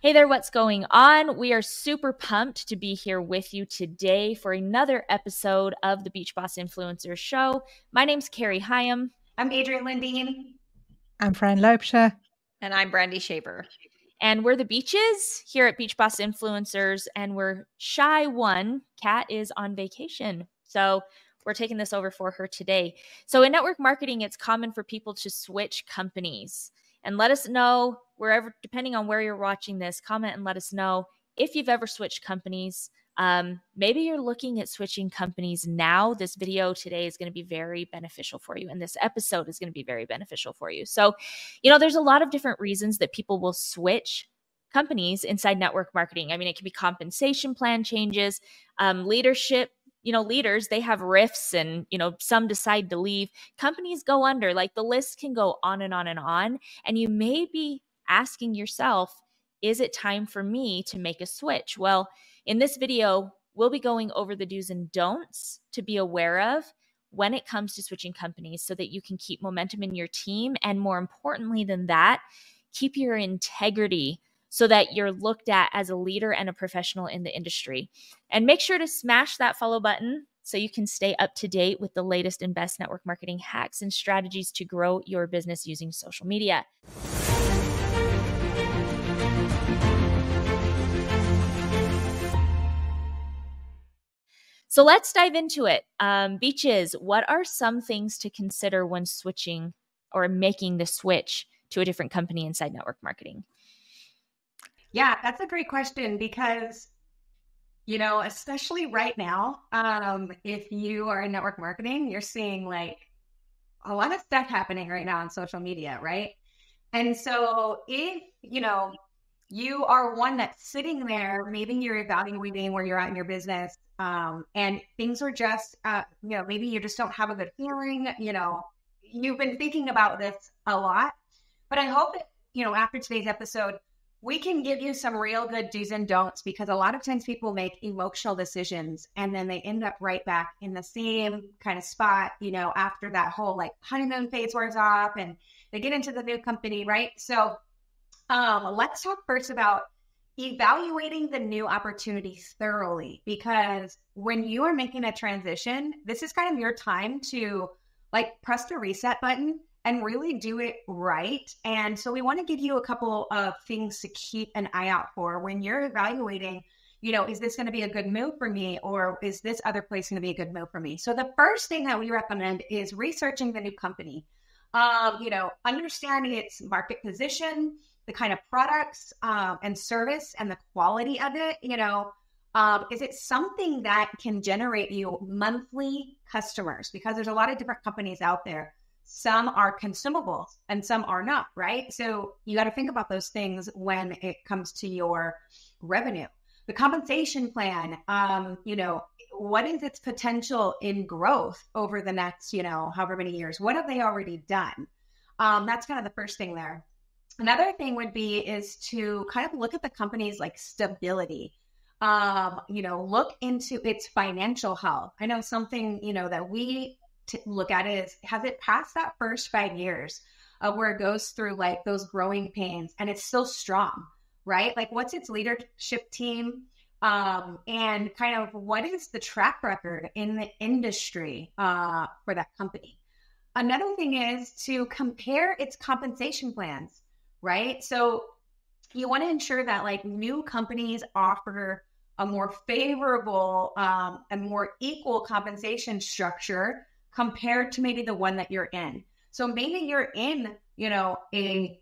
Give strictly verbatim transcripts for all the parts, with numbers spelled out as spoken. Hey there, what's going on? We are super pumped to be here with you today for another episode of the Beach Boss Influencers show. My name's Keri Haim. I'm Adrienne Lindbeen. I'm Fran Loebscher. And I'm Brandy Shaver. And we're the Beaches here at Beach Boss Influencers, and we're shy one. Kat is on vacation, so we're taking this over for her today. So in network marketing, it's common for people to switch companies. And let us know wherever, depending on where you're watching this, comment and let us know if you've ever switched companies. Um, maybe you're looking at switching companies now. This video today is going to be very beneficial for you. And this episode is going to be very beneficial for you. So, you know, there's a lot of different reasons that people will switch companies inside network marketing. I mean, it could be compensation plan changes, um, leadership. You know, leaders, they have rifts and, you know, some decide to leave. Companies go under, like the list can go on and on and on. And you may be asking yourself, is it time for me to make a switch? Well, in this video, we'll be going over the do's and don'ts to be aware of when it comes to switching companies so that you can keep momentum in your team. And more importantly than that, keep your integrity so that you're looked at as a leader and a professional in the industry. And make sure to smash that follow button so you can stay up to date with the latest and best network marketing hacks and strategies to grow your business using social media. So let's dive into it. Um, Beaches, what are some things to consider when switching or making the switch to a different company inside network marketing? Yeah, that's a great question because, you know, especially right now, um, if you are in network marketing, you're seeing like a lot of stuff happening right now on social media, right? And so if, you know, you are one that's sitting there, maybe you're evaluating where you're at in your business um, and things are just, uh, you know, maybe you just don't have a good feeling, you know, you've been thinking about this a lot, but I hope that, you know, after today's episode, we can give you some real good do's and don'ts because a lot of times people make emotional decisions and then they end up right back in the same kind of spot, you know, after that whole like honeymoon phase wears off and they get into the new company, right? So um, let's talk first about evaluating the new opportunity thoroughly because when you are making a transition, this is kind of your time to like press the reset button and really do it right. And so we want to give you a couple of things to keep an eye out for when you're evaluating, you know, is this going to be a good move for me or is this other place going to be a good move for me? So the first thing that we recommend is researching the new company, um, you know, understanding its market position, the kind of products um, and service and the quality of it, you know, um, is it something that can generate you monthly customers? Because there's a lot of different companies out there. Some are consumable and some are not, right? So you got to think about those things when it comes to your revenue. The compensation plan, um, you know, what is its potential in growth over the next, you know, however many years? What have they already done? Um, that's kind of the first thing there. Another thing would be is to kind of look at the company's like stability. Um, you know, look into its financial health. I know something, you know, that we to look at it is, has it passed that first five years uh, where it goes through like those growing pains and it's still strong, right? Like what's its leadership team um, and kind of what is the track record in the industry uh, for that company? Another thing is to compare its compensation plans, right? So you want to ensure that like new companies offer a more favorable um, and more equal compensation structure compared to maybe the one that you're in. So maybe you're in, you know, a,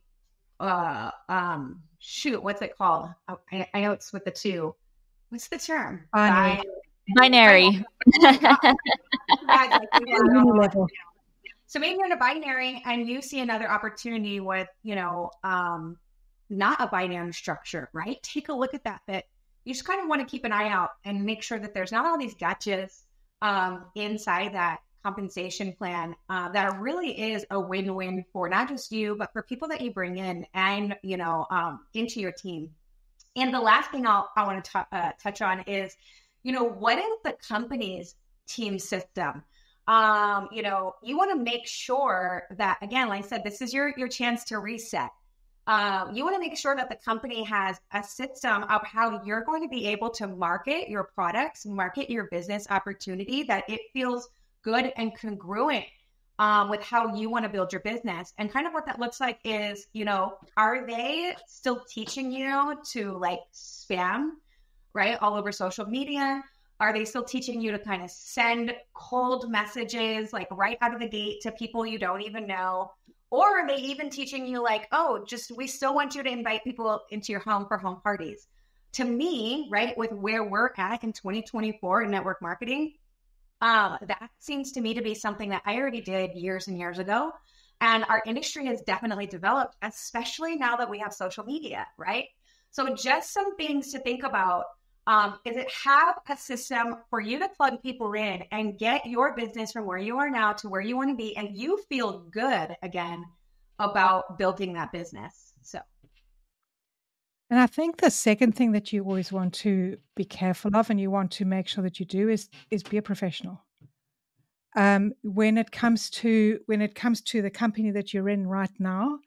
uh, um, shoot, what's it called? I, I know it's with the two. What's the term? Binary. Binary. So maybe you're in a binary and you see another opportunity with, you know, um, not a binary structure, right? Take a look at that bit. You just kind of want to keep an eye out and make sure that there's not all these gotchas um, inside that compensation plan uh, that really is a win-win for not just you, but for people that you bring in and, you know, um, into your team. And the last thing I'll, I want to uh, touch on is, you know, what is the company's team system? Um, you know, you want to make sure that, again, like I said, this is your, your chance to reset. Uh, you want to make sure that the company has a system of how you're going to be able to market your products, market your business opportunity, that it feels good and congruent um, with how you want to build your business. And kind of what that looks like is, you know, are they still teaching you to like spam, right? All over social media. Are they still teaching you to kind of send cold messages, like right out of the gate to people you don't even know? Or are they even teaching you like, oh, just, we still want you to invite people into your home for home parties? To me, right, with where we're at in twenty twenty-four in network marketing, uh, that seems to me to be something that I already did years and years ago. And our industry has definitely developed, especially now that we have social media, right? So just some things to think about. Um, is it have a system for you to plug people in and get your business from where you are now to where you want to be, and you feel good again about building that business. So, and I think the second thing that you always want to be careful of, and you want to make sure that you do, is is be a professional. Um, when it comes to when it comes to the company that you're in right now,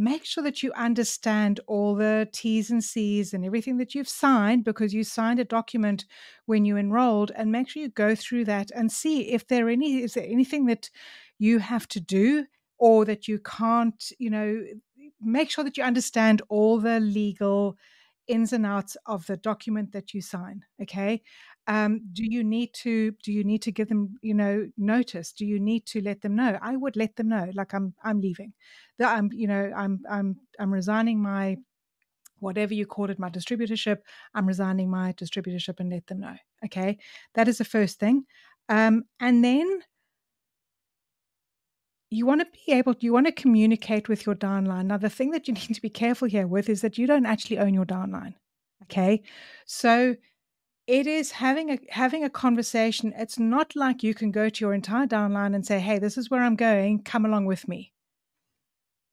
make sure that you understand all the T's and C's and everything that you've signed, because you signed a document when you enrolled, and make sure you go through that and see if there any is there anything that you have to do or that you can't, you know, make sure that you understand all the legal ins and outs of the document that you sign. Okay. Um, do you need to, do you need to give them, you know, notice? Do you need to let them know? I would let them know, like, I'm, I'm leaving that I'm, you know, I'm, I'm, I'm resigning my, whatever you call it, my distributorship. I'm resigning my distributorship, and let them know. Okay. That is the first thing. Um, and then you want to be able, you want to communicate with your downline. Now, the thing that you need to be careful here with is that you don't actually own your downline. Okay. So it is having a having a conversation. It's not like you can go to your entire downline and say, hey, this is where I'm going, come along with me.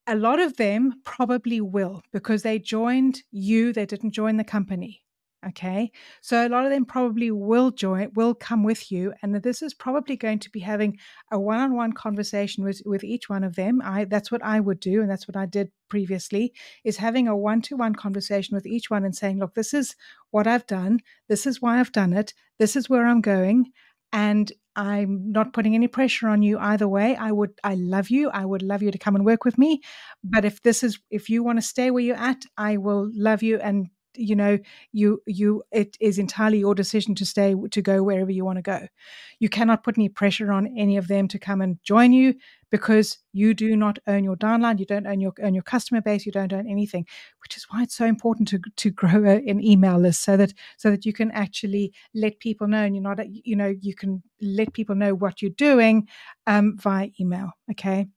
A lot of them probably will, because they joined you, they didn't join the company. Okay. So a lot of them probably will join, will come with you. And this is probably going to be having a one-on-one conversation with, with each one of them. I, that's what I would do. And that's what I did previously, is having a one-to-one conversation with each one and saying, look, this is what I've done. This is why I've done it. This is where I'm going. And I'm not putting any pressure on you either way. I would, I love you. I would love you to come and work with me. But if this is, if you want to stay where you're at, I will love you, and you know, you, you, it is entirely your decision to stay, to go wherever you want to go. You cannot put any pressure on any of them to come and join you, because you do not own your downline. You don't own your, own your customer base. You don't own anything, which is why it's so important to, to grow a, an email list, so that, so that you can actually let people know, and you're not, you know, you can let people know what you're doing um, via email. Okay.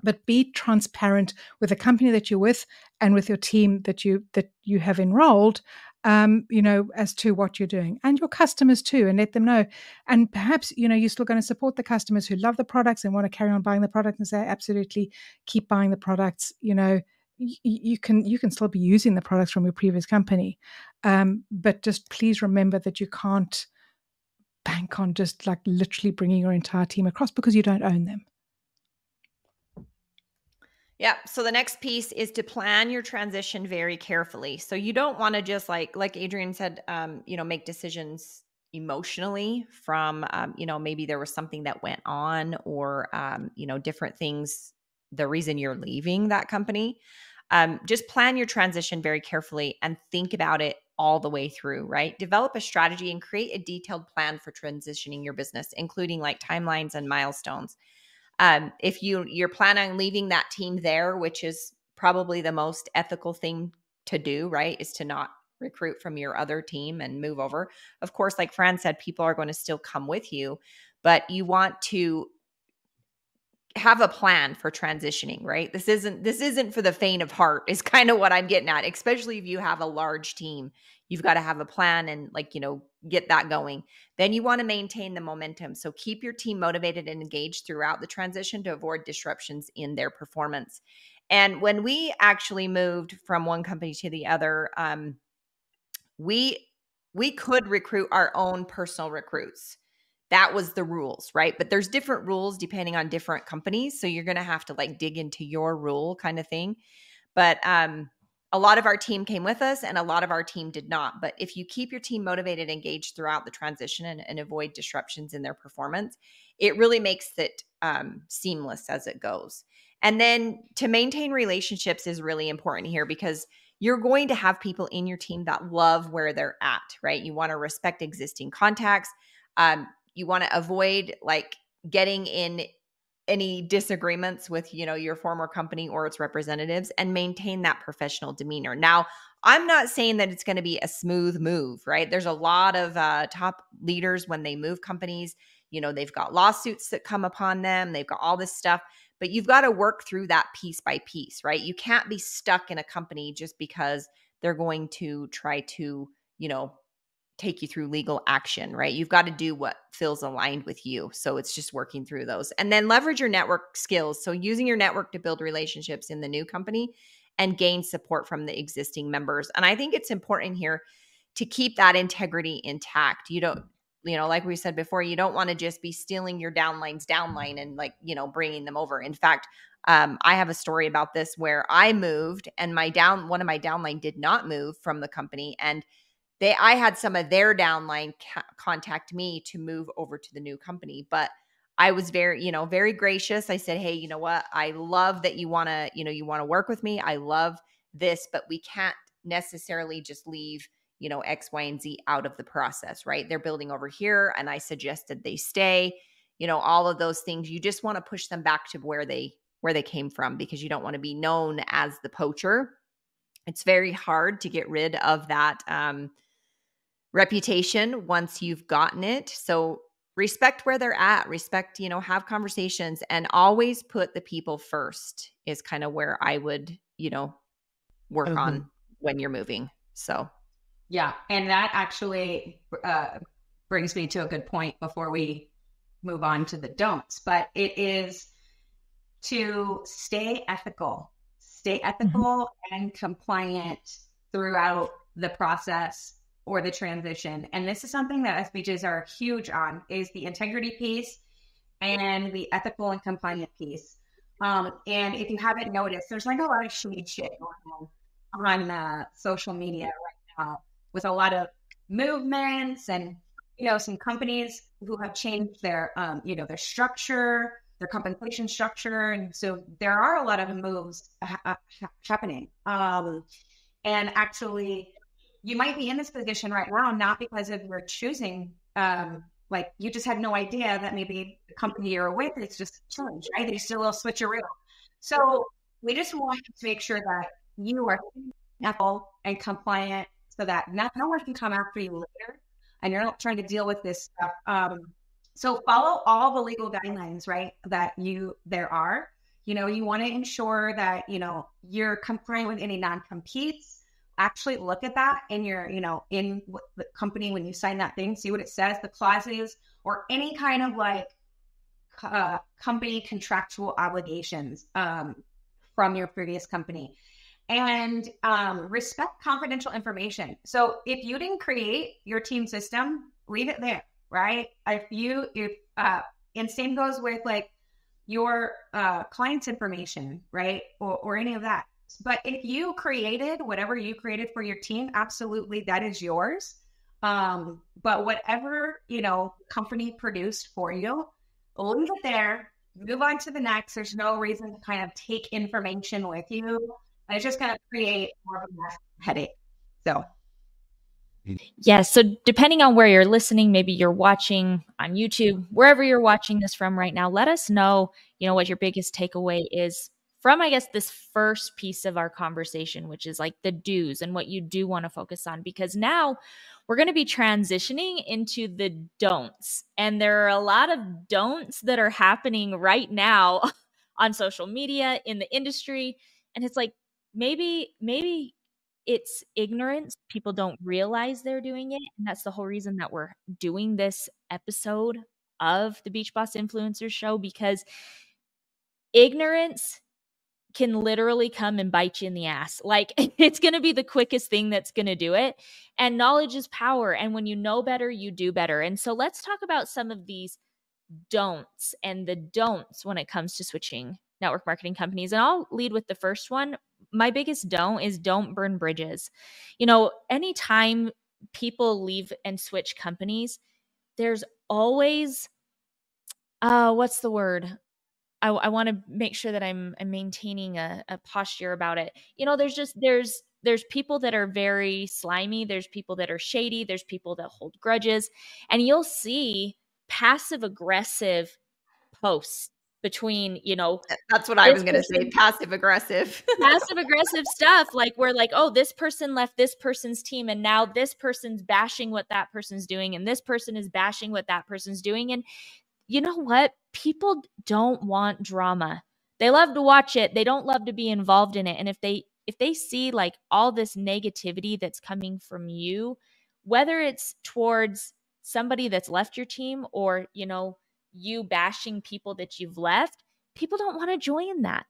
But be transparent with the company that you're with and with your team that you that you have enrolled, um, you know, as to what you're doing, and your customers too, and let them know. And perhaps, you know, you're still going to support the customers who love the products and want to carry on buying the product, and say, absolutely, keep buying the products. You know, y- you can you can still be using the products from your previous company, um, but just please remember that you can't bank on just like literally bringing your entire team across, because you don't own them. Yeah. So the next piece is to plan your transition very carefully. So you don't want to just like, like Adrienne said, um, you know, make decisions emotionally from, um, you know, maybe there was something that went on, or, um, you know, different things, the reason you're leaving that company. Um, just plan your transition very carefully and think about it all the way through, right? Develop a strategy and create a detailed plan for transitioning your business, including like timelines and milestones. Um, if you, you're planning on leaving that team there, which is probably the most ethical thing to do, right, is to not recruit from your other team and move over. Of course, like Fran said, people are going to still come with you, but you want to have a plan for transitioning, right? This isn't, this isn't for the faint of heart, is kind of what I'm getting at, especially if you have a large team. You've got to have a plan and, like, you know, get that going. Then you want to maintain the momentum. So keep your team motivated and engaged throughout the transition to avoid disruptions in their performance. And when we actually moved from one company to the other, um, we, we could recruit our own personal recruits. That was the rules, right? But there's different rules depending on different companies. So you're going to have to like dig into your rule kind of thing. But um, a lot of our team came with us and a lot of our team did not. But if you keep your team motivated and engaged throughout the transition and, and avoid disruptions in their performance, it really makes it um, seamless as it goes. And then to maintain relationships is really important here, because you're going to have people in your team that love where they're at, right? You want to respect existing contacts. Um, you want to avoid like getting in any disagreements with, you know, your former company or its representatives, and maintain that professional demeanor. Now, I'm not saying that it's going to be a smooth move, right? There's a lot of uh, top leaders when they move companies, you know, they've got lawsuits that come upon them. They've got all this stuff. But you've got to work through that piece by piece, right? You can't be stuck in a company just because they're going to try to, you know, take you through legal action, right? You've got to do what feels aligned with you. So it's just working through those. And then leverage your network skills. So using your network to build relationships in the new company and gain support from the existing members. And I think it's important here to keep that integrity intact. You don't, you know, like we said before, you don't want to just be stealing your downline's downline and like, you know, bringing them over. In fact, um, I have a story about this where I moved and my down, one of my downline did not move from the company. And they, I had some of their downline ca- contact me to move over to the new company, but I was very, you know, very gracious. I said, hey, you know what? I love that you want to, you know, you want to work with me. I love this, but we can't necessarily just leave, you know, X, Y, and Z out of the process, right? They're building over here. And I suggested they stay, you know, all of those things. You just want to push them back to where they, where they came from, because you don't want to be known as the poacher. It's very hard to get rid of that um, reputation once you've gotten it. So respect where they're at, respect, you know, have conversations, and always put the people first is kind of where I would, you know, work mm-hmm. on when you're moving. So. Yeah. And that actually uh, brings me to a good point before we move on to the don'ts, but it is to stay ethical, stay ethical mm-hmm. and compliant throughout the process or the transition. And this is something that S B Js are huge on, is the integrity piece and the ethical and compliant piece. Um, and if you haven't noticed, there's like a lot of shady shit going on on uh, social media right now, with a lot of movements and, you know, some companies who have changed their, um, you know, their structure, their compensation structure. And so there are a lot of moves ha- happening. Um, and actually you might be in this position right now, not because of your choosing, um, like you just had no idea that maybe the company you're with, it's just changed, right? There's still a little switcheroo. So we just want to make sure that you are ethical and compliant, so that no one can come after you later and you're not trying to deal with this stuff. Um, so follow all the legal guidelines, right, that you, there are, you know, you want to ensure that, you know, you're compliant with any non-competes. Actually look at that in your, you know, in the company when you sign that thing, see what it says, the clauses, or any kind of like uh, company contractual obligations um, from your previous company. And um, respect confidential information. So if you didn't create your team system, leave it there, right? If you, if, uh, and same goes with like your uh, client's information, right? Or, or any of that. But if you created whatever you created for your team, absolutely, that is yours. Um, but whatever, you know, company produced for you, leave it there, move on to the next. There's no reason to kind of take information with you. It's just going to create more of a headache. So. Yeah. So depending on where you're listening, maybe you're watching on YouTube, wherever you're watching this from right now, let us know, you know, what your biggest takeaway is from, I guess, this first piece of our conversation, which is like the do's and what you do want to focus on, because now we're going to be transitioning into the don'ts. And there are a lot of don'ts that are happening right now on social media, in the industry. And it's like, Maybe, maybe it's ignorance. People don't realize they're doing it. And that's the whole reason that we're doing this episode of the Beach Boss Influencers Show, because ignorance can literally come and bite you in the ass. Like, it's going to be the quickest thing that's going to do it. And knowledge is power. And when you know better, you do better. And so let's talk about some of these don'ts and the don'ts when it comes to switching network marketing companies. And I'll lead with the first one, my biggest don't is don't burn bridges. You know, anytime people leave and switch companies, there's always, uh, what's the word? I, I want to make sure that I'm, I'm maintaining a, a posture about it. You know, there's just, there's, there's people that are very slimy. There's people that are shady. There's people that hold grudges, and you'll see passive aggressive posts between, you know, that's what I was going to say. Passive aggressive, passive aggressive stuff. Like we're like, oh, this person left this person's team, and now this person's bashing what that person's doing. And this person is bashing what that person's doing. And you know what? People don't want drama. They love to watch it. They don't love to be involved in it. And if they, if they see like all this negativity that's coming from you, whether it's towards somebody that's left your team or, you know, you bashing people that you've left, people don't want to join that,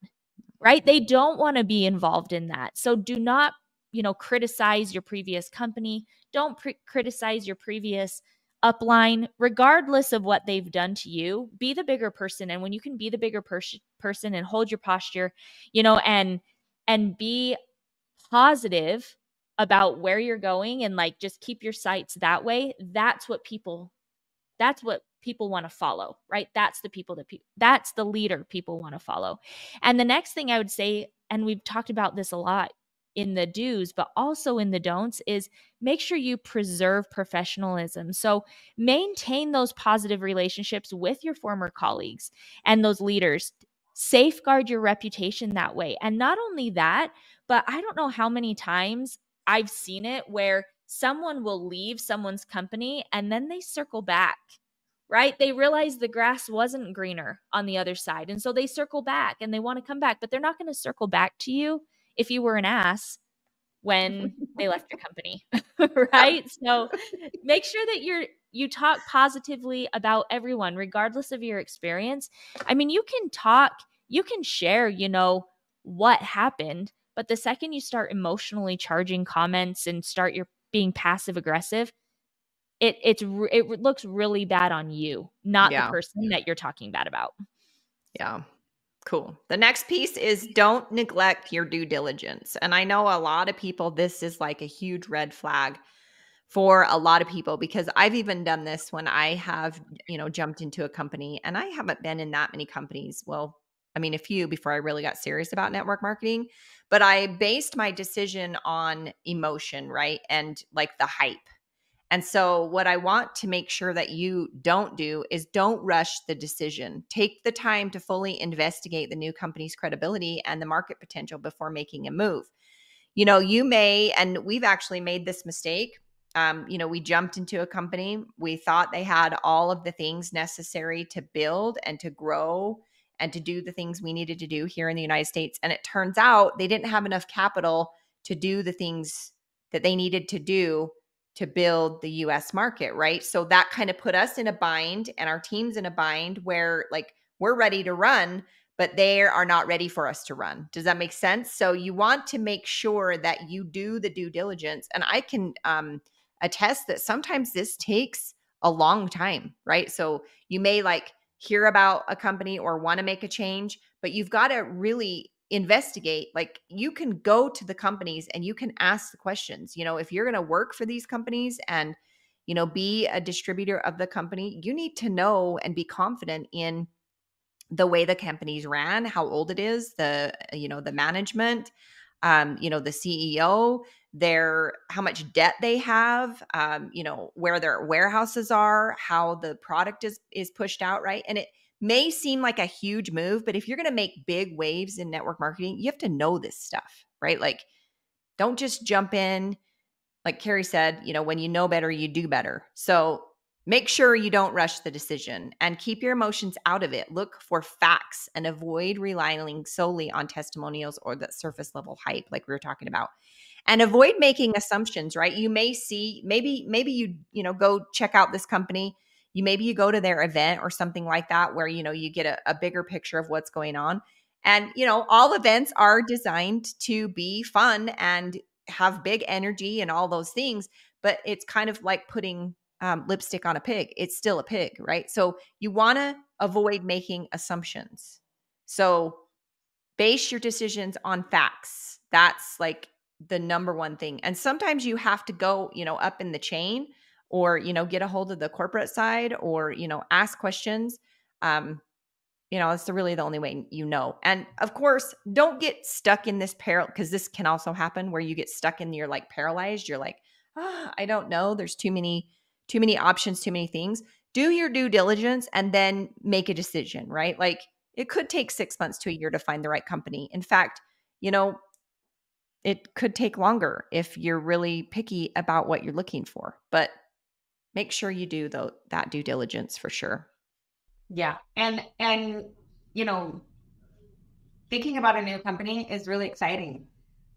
right? They don't want to be involved in that. So do not, you know, criticize your previous company. Don't pre- criticize your previous upline, regardless of what they've done to you. Be the bigger person. And when you can be the bigger per- person and hold your posture, you know, and and be positive about where you're going and like just keep your sights that way. That's what people, that's what people want to follow, right? That's the people that, pe- that's the leader people want to follow. And the next thing I would say, and we've talked about this a lot in the do's, but also in the don'ts, is make sure you preserve professionalism. So maintain those positive relationships with your former colleagues and those leaders. Safeguard your reputation that way. And not only that, but I don't know how many times I've seen it where someone will leave someone's company and then they circle back, right? They realize the grass wasn't greener on the other side. And so they circle back and they want to come back, but they're not going to circle back to you if you were an ass when they left your company, right? So make sure that you're you talk positively about everyone, regardless of your experience. I mean, you can talk, you can share, you know, what happened, but the second you start emotionally charging comments and start your being passive aggressive, it it's it looks really bad on you, not yeah. the person that you're talking bad about. Yeah. Cool. The next piece is don't neglect your due diligence. And I know a lot of people, this is like a huge red flag for a lot of people, because I've even done this when I have, you know, jumped into a company, and I haven't been in that many companies. Well, I mean, a few before I really got serious about network marketing, but I based my decision on emotion, right? And like the hype. And so what I want to make sure that you don't do is don't rush the decision. Take the time to fully investigate the new company's credibility and the market potential before making a move. You know, you may, and we've actually made this mistake. Um, you know, we jumped into a company. We thought they had all of the things necessary to build and to grow and to do the things we needed to do here in the United States. And it turns out they didn't have enough capital to do the things that they needed to do to build the U S market, right? So that kind of put us in a bind and our team's in a bind where like we're ready to run, but they are not ready for us to run. Does that make sense? So you want to make sure that you do the due diligence. And I can um, attest that sometimes this takes a long time, right? So you may like hear about a company or want to make a change, but you've got to really investigate. Like you can go to the companies and you can ask the questions. You know, if you're going to work for these companies and, you know, be a distributor of the company, you need to know and be confident in the way the company's ran, how old it is, the, you know, the management, um, you know, the C E O, their, how much debt they have, um, you know, where their warehouses are, how the product is, is pushed out. Right. And it may seem like a huge move, but if you're going to make big waves in network marketing, you have to know this stuff, right? Like, don't just jump in. Like Keri said, you know, when you know better, you do better. So make sure you don't rush the decision and keep your emotions out of it. Look for facts and avoid relying solely on testimonials or the surface level hype, like we were talking about. And avoid making assumptions, right? You may see, maybe, maybe you, you know, go check out this company. You maybe you go to their event or something like that where, you know, you get a, a bigger picture of what's going on. And, you know, all events are designed to be fun and have big energy and all those things, but it's kind of like putting um, lipstick on a pig. It's still a pig, right? So you want to avoid making assumptions. So Base your decisions on facts. That's like the number one thing. And sometimes you have to go, you know, up in the chain, or, you know, get a hold of the corporate side, or, you know, ask questions. Um, you know, it's really the only way you know. And of course, don't get stuck in this peril, because this can also happen where you get stuck in, you're like paralyzed. You're like, oh, I don't know. There's too many, too many options, too many things. Do your due diligence and then make a decision, right? Like, it could take six months to a year to find the right company. In fact, you know, it could take longer if you're really picky about what you're looking for, but make sure you do the, that due diligence for sure. Yeah. And, and, you know, thinking about a new company is really exciting.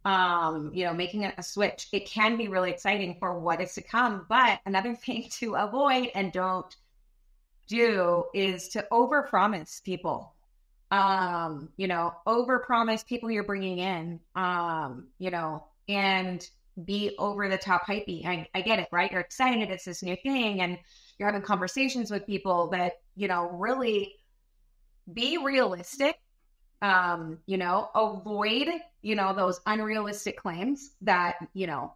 Um, you know, making a switch, it can be really exciting for what is to come, but another thing to avoid and don't do is to overpromise people. Um, you know, overpromise people you're bringing in, um, you know, and be over the top hypey. I, I get it, right? You're excited. It's this new thing. And you're having conversations with people, that, you know, really be realistic. Um, you know, avoid, you know, those unrealistic claims that, you know,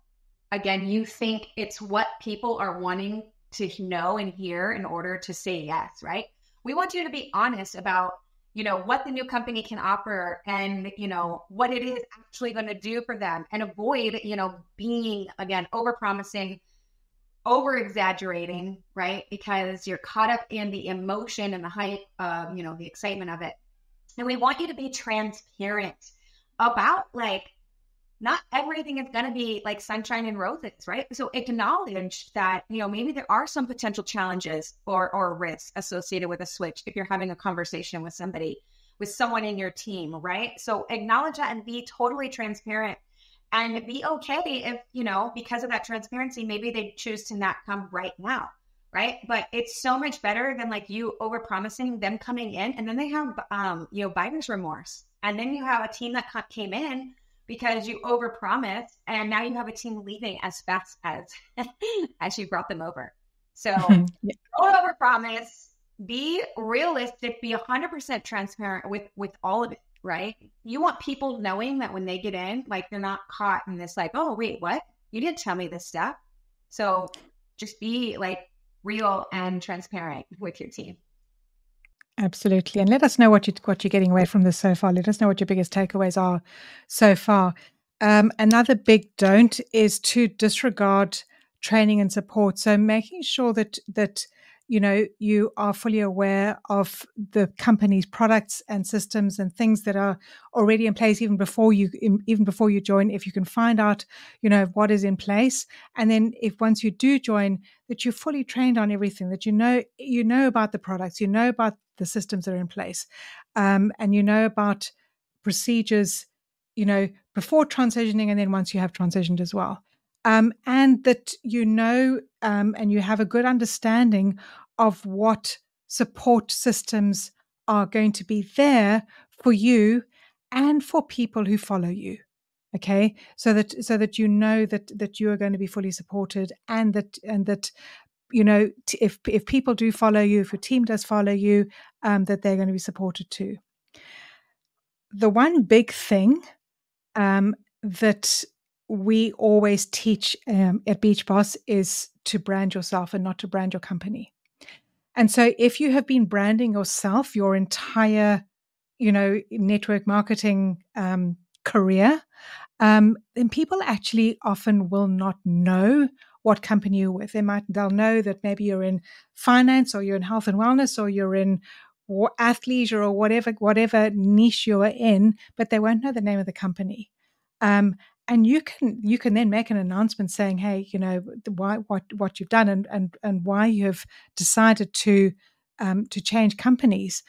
again, you think it's what people are wanting to know and hear in order to say yes, right? We want you to be honest about, you know, what the new company can offer and, you know, what it is actually going to do for them, and avoid, you know, being, again, overpromising, over-exaggerating, right? Because you're caught up in the emotion and the hype of, you know, the excitement of it. And we want you to be transparent about, like, not everything is going to be like sunshine and roses, right? So acknowledge that, you know, maybe there are some potential challenges or, or risks associated with a switch if you're having a conversation with somebody, with someone in your team, right? So acknowledge that and be totally transparent, and be okay if, you know, because of that transparency, maybe they choose to not come right now, right? But it's so much better than like you overpromising, them coming in, and then they have, um, you know, buyer's remorse. And then you have a team that came in because you overpromised, and now you have a team leaving as fast as as you brought them over. So yeah. Don't overpromise. Be realistic. Be one hundred percent transparent with with all of it, right? You want people knowing that when they get in, like, they're not caught in this, like, oh wait, what? You didn't tell me this stuff. So just be like real and transparent with your team. Absolutely. And let us know what, you, what you're getting away from this so far. Let us know what your biggest takeaways are so far. Um, another big don't is to disregard training and support. So making sure that, that you know, you are fully aware of the company's products and systems and things that are already in place even before you even before you join. If you can find out, you know, what is in place, and then if once you do join, that you're fully trained on everything, that you know you know about the products, you know about the systems that are in place, um, and you know about procedures, you know, before transitioning, and then once you have transitioned as well. Um, and that you know um, and you have a good understanding of what support systems are going to be there for you and for people who follow you, okay? So that so that you know that that you are going to be fully supported, and that and that you know t- if if people do follow you, if your team does follow you, um, that they're going to be supported too. The one big thing um, that we always teach um, at Beach Boss is to brand yourself and not to brand your company. And so if you have been branding yourself your entire, you know, network marketing um, career, um, then people actually often will not know what company you're with. They might, they'll know that maybe you're in finance, or you're in health and wellness, or you're in or athleisure, or whatever, whatever niche you're in, but they won't know the name of the company. Um, And you can you can then make an announcement saying, hey, you know, why what what you've done and and and why you have decided to um, to change companies.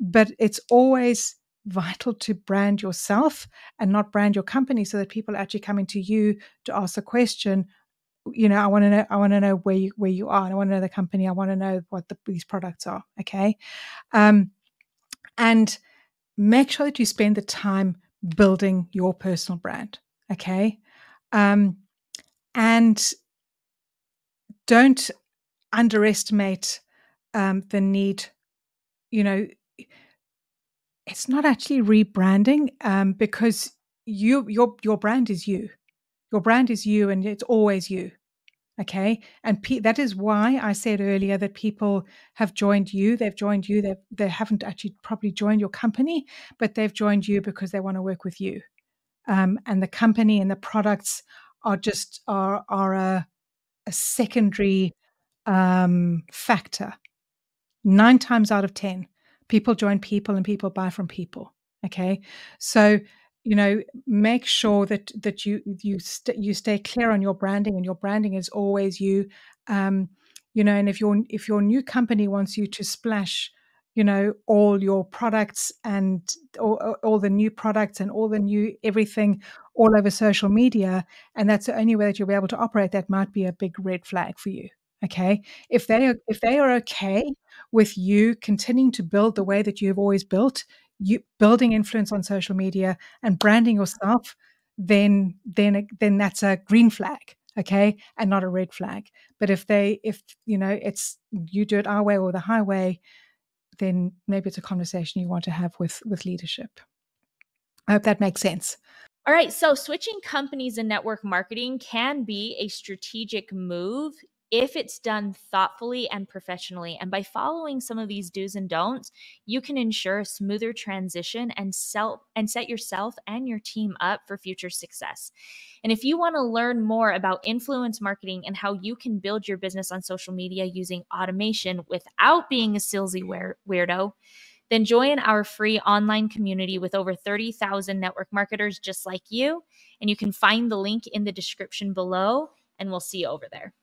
But it's always vital to brand yourself and not brand your company, so that people are actually coming to you to ask the question. You know, I want to know I want to know where you where you are. And I want to know the company. I want to know what the, these products are. Okay, um, and make sure that you spend the time building your personal brand. Okay. Um, and don't underestimate um, the need, you know, it's not actually rebranding, um, because you your your brand is you. Your brand is you, and it's always you. Okay, and P that is why I said earlier that people have joined you. They've joined you. They they haven't actually probably joined your company, but they've joined you because they want to work with you. Um, and the company and the products are just are are a, a secondary um, factor. Nine times out of ten, people join people, and people buy from people. Okay, so, you know, make sure that that you you st you stay clear on your branding, and your branding is always you. Um, you know, and if your if your new company wants you to splash, you know, all your products and all, all the new products and all the new everything all over social media, and that's the only way that you'll be able to operate, that might be a big red flag for you. Okay, if they are, if they are okay with you continuing to build the way that you've always built, you building influence on social media and branding yourself, then then then that's a green flag, okay, and not a red flag. But if they if you know it's you do it our way or the highway, then maybe it's a conversation you want to have with with leadership. I hope that makes sense. All right, so switching companies in network marketing can be a strategic move if it's done thoughtfully and professionally. And by following some of these do's and don'ts, you can ensure a smoother transition and self and set yourself and your team up for future success. And if you want to learn more about influence marketing and how you can build your business on social media using automation without being a salesy weirdo, then join our free online community with over thirty thousand network marketers just like you. And you can find the link in the description below, and we'll see you over there.